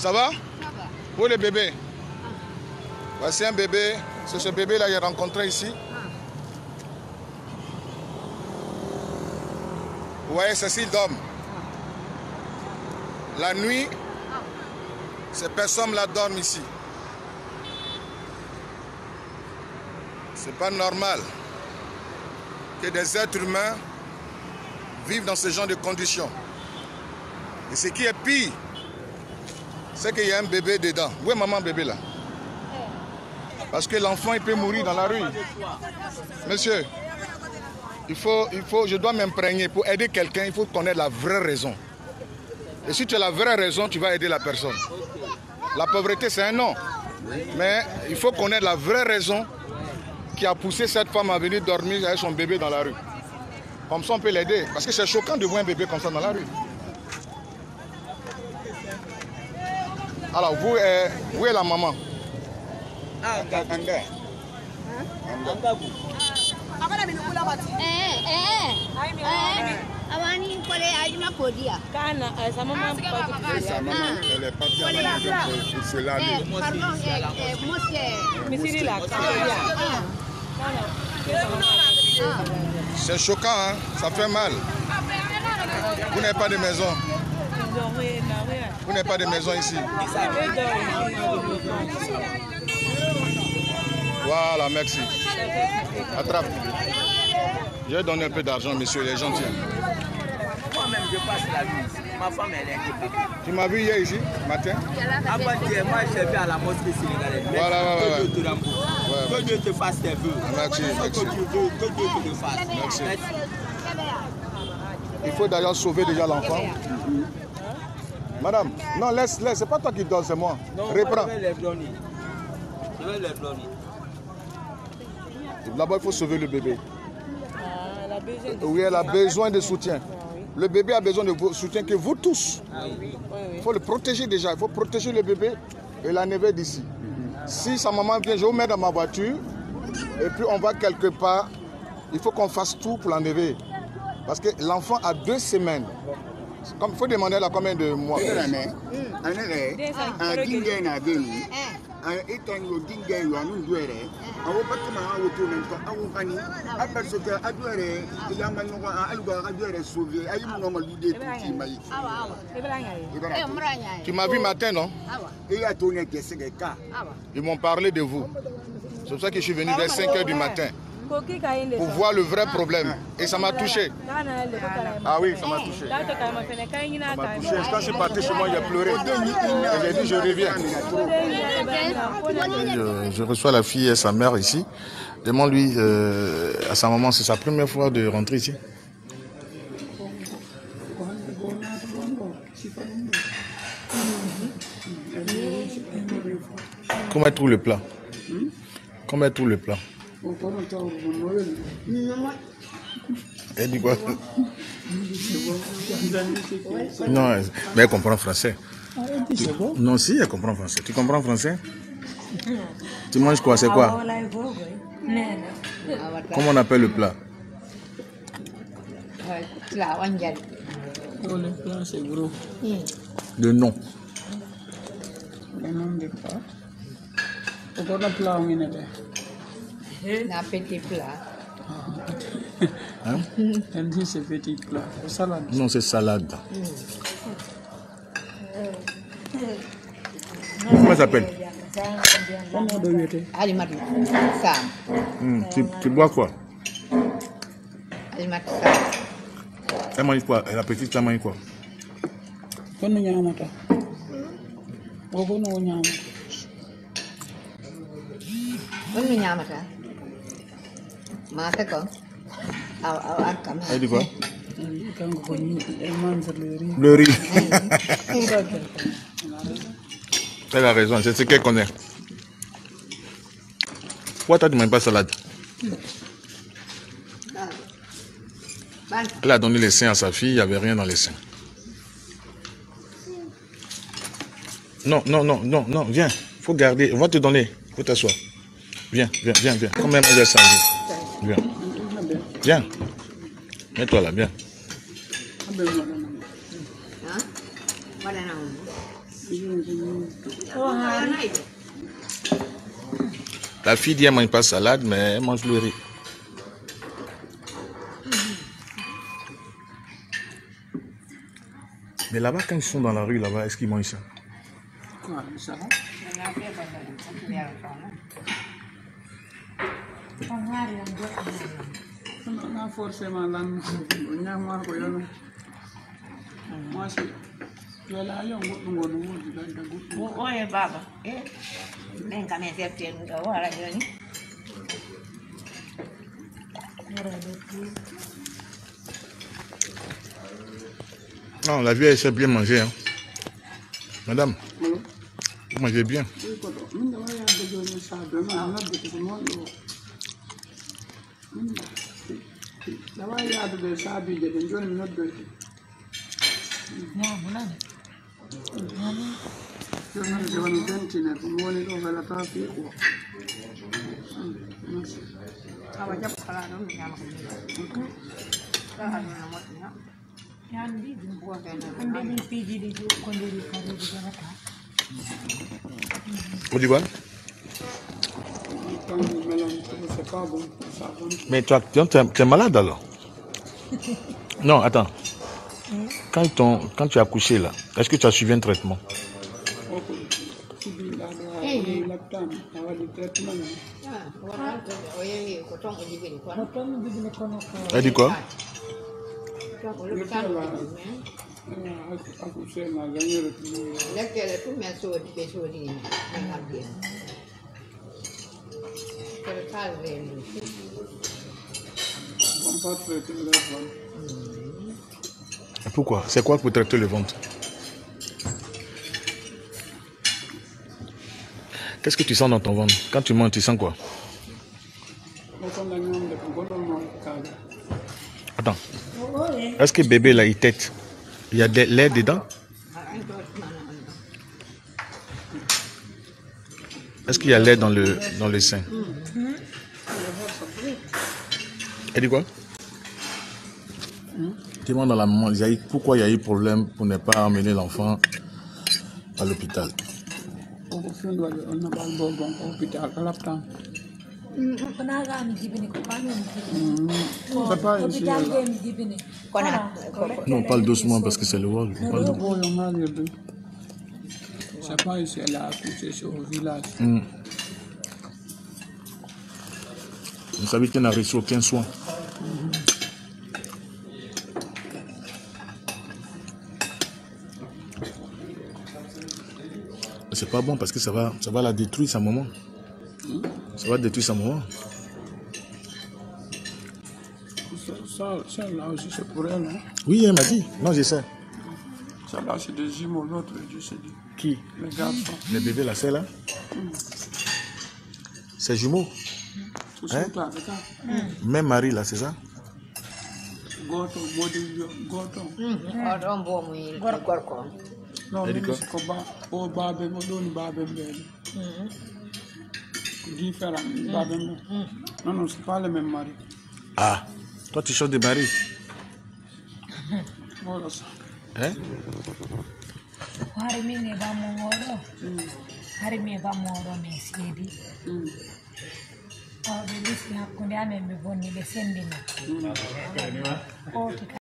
Ça va? Ça va. Où est le bébé? Voici un bébé. C'est ce bébé-là que j'ai rencontré ici. Vous voyez, Cécile dorme. La nuit, ces personnes-là dorment ici. C'est pas normal que des êtres humains vivent dans ce genre de conditions. Et ce qui est pire, c'est qu'il y a un bébé dedans. Où est maman bébé là? Parce que l'enfant, il peut mourir dans la rue. Monsieur, je dois m'imprégner. Pour aider quelqu'un, il faut connaître la vraie raison. Et si tu as la vraie raison, tu vas aider la personne. La pauvreté, c'est un nom. Mais il faut connaître la vraie raison qui a poussé cette femme à venir dormir avec son bébé dans la rue. Comme ça, on peut l'aider. Parce que c'est choquant de voir un bébé comme ça dans la rue. Alors, vous, où est la maman? C'est choquant, hein? Ça fait mal. Vous n'avez pas de maison. Vous n'avez pas de maison ici. Voilà, merci. Attrape. Je vais donner un peu d'argent, monsieur, les gens tiennent. Moi-même, je passe la nuit. Ma femme, elle est inquiète. Tu m'as vu hier ici, matin? Avant-hier, moi, j'ai vu à la mosquée sénégalaise. Voilà, ouais. Que Dieu te rembourse. Que Dieu te fasse tes vœux. Merci, merci. Que Dieu te le fasse. Merci. Il faut d'ailleurs sauver déjà l'enfant. Madame, non, laisse, c'est pas toi qui donne, c'est moi. Non, reprends. Je vais les donner. Je vais les donner. Là-bas, il faut sauver le bébé. Oui, elle a besoin de soutien. Le bébé a besoin de soutien que vous tous. Il faut le protéger déjà. Il faut protéger le bébé et l'enlever d'ici. Si sa maman vient, je vous mets dans ma voiture et puis on va quelque part. Il faut qu'on fasse tout pour l'enlever. Parce que l'enfant a 2 semaines. Il faut demander là combien de mois. Tu m'as vu matin, non? Ils m'ont parlé de vous. C'est pour ça que je suis venu vers 5 h du matin. Pour voir le vrai problème. Et ça m'a touché. Ah oui, ça m'a touché. Quand je suis parti chez moi, j'ai pleuré. J'ai dit, je reviens. Je reçois la fille et sa mère ici. Demande-lui à sa maman, c'est sa première fois de rentrer ici. Comment elle trouve le plat? Comment elle trouve le plat? Elle dit quoi? Non, mais elle comprend français. Non, si, elle comprend français. Tu comprends français? Tu manges quoi? C'est quoi? Comment on appelle le plat? Le plat, c'est gros. Le nom? Le nom de quoi? Pourquoi le plat au minute? La petit plat. Hein? Elle dit c'est petit plat. Salade. Non, c'est salade. Comment ça s'appelle? Tu bois quoi? Elle mange quoi? La petite, elle mange quoi? Elle dit quoi? Le riz. Elle a raison, c'est ce qu'elle connaît. Pourquoi tu ne manges pas salade? Elle a donné les seins à sa fille, il n'y avait rien dans les seins. Non, viens, il faut garder, on va te donner, il faut t'asseoir. Viens. Combien de ça? Viens. Mets-toi là, viens. La fille dit qu'elle ne mange pas salade, mais elle mange le riz. Mais là-bas, quand ils sont dans la rue, là-bas, est-ce qu'ils mangent ça? Quoi? Ça va? Non, la vieille sait bien manger. Hein. Madame, vous mangez bien. Mais toi, tu es malade alors? Non, attends. Quand tu as accouché là, est-ce que tu as suivi un traitement? Elle dit quoi? Pourquoi? C'est quoi pour traiter le ventre? Qu'est-ce que tu sens dans ton ventre? Quand tu manges, tu sens quoi? Attends. Est-ce que bébé là, il tète? Il y a de l'air dedans? Est-ce qu'il y a l'air dans le sein? Elle dit quoi? Demande à la maman pourquoi il y a eu problème pour ne pas emmener l'enfant à l'hôpital. Non, on parle doucement parce que c'est le vol. C'est pas ici, elle a accouché au village. Vous savez qu'elle n'a reçu aucun soin. C'est pas bon parce que ça va la détruire sa maman. Ça va détruire sa maman. Ça là aussi c'est pour elle. Hein? Oui, elle m'a dit. Non, je sais. Ça là c'est des jumeaux, l'autre, je sais. Qui? Les garçons. Le bébé là, c'est là. C'est jumeaux. Hein? Même Marie là, c'est ça. Non, mais c'est comme au babé, mon don babé. Différent, babé. Non, c'est pas le même mari. Ah, toi tu chantes de mari. Voilà ça. Hein? Harimi ne va mourir. Harimi va mourir, mais c'est dit. Oh, mais c'est un peu comme ça, mais bon, il est sendé.